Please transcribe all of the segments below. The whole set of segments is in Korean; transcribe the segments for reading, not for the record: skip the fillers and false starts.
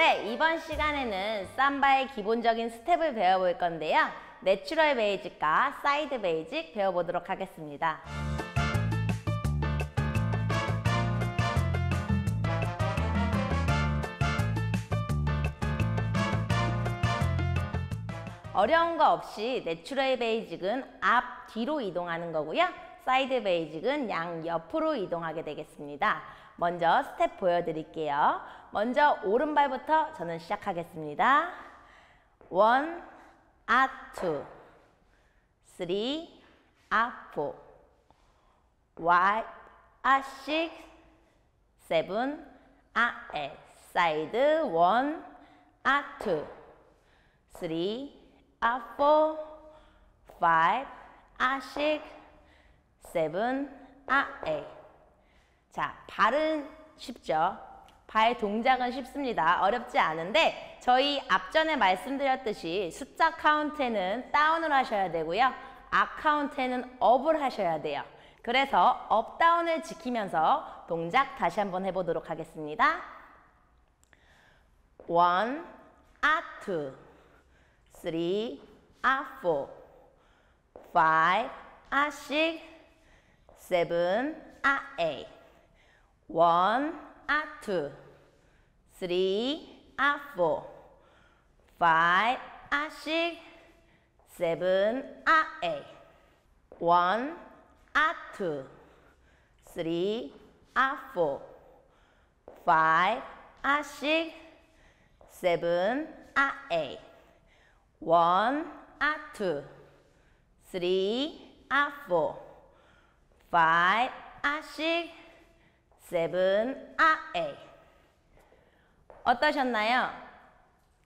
네, 이번 시간에는 삼바의 기본적인 스텝을 배워볼 건데요. 내추럴 베이직과 사이드 베이직 배워보도록 하겠습니다. 어려운 거 없이 내추럴 베이직은 앞, 뒤로 이동하는 거고요. 사이드 베이직은 양 옆으로 이동하게 되겠습니다. 먼저 스텝 보여드릴게요. 먼저 오른발부터 저는 시작하겠습니다. 1, 아, 2, 3, 아, 4, 5, 아, 6, 7, 아, 8, 사이드 1, 아, 2, 3, 아, 4, 5, 아, 6, 7, 아, 8. 자, 발은 쉽죠? 발 동작은 쉽습니다. 어렵지 않은데 저희 앞전에 말씀드렸듯이 숫자 카운트에는 다운을 하셔야 되고요. 악 카운트에는 업을 하셔야 돼요. 그래서 업 다운을 지키면서 동작 다시 한번 해보도록 하겠습니다. 1, 아, 2 3, 아, 4, 5, 아, 6, 7, 아, 8, 1, 아, 2, 3, 아, 4, 5, 아, 6, 7, 아, 8, 1, 아, 2, 3, 아, 4, 5, 아, 6, 7, 아, 8, 1, 아, 2, 3, 아, 4, 5, 아, 6, 7, 아, 8. 어떠셨나요?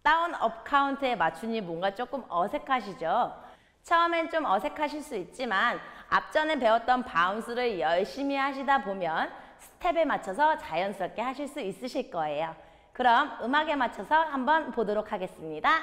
다운 업 카운트에 맞추니 뭔가 조금 어색하시죠? 처음엔 좀 어색하실 수 있지만 앞전에 배웠던 바운스를 열심히 하시다 보면 스텝에 맞춰서 자연스럽게 하실 수 있으실 거예요. 그럼 음악에 맞춰서 한번 보도록 하겠습니다.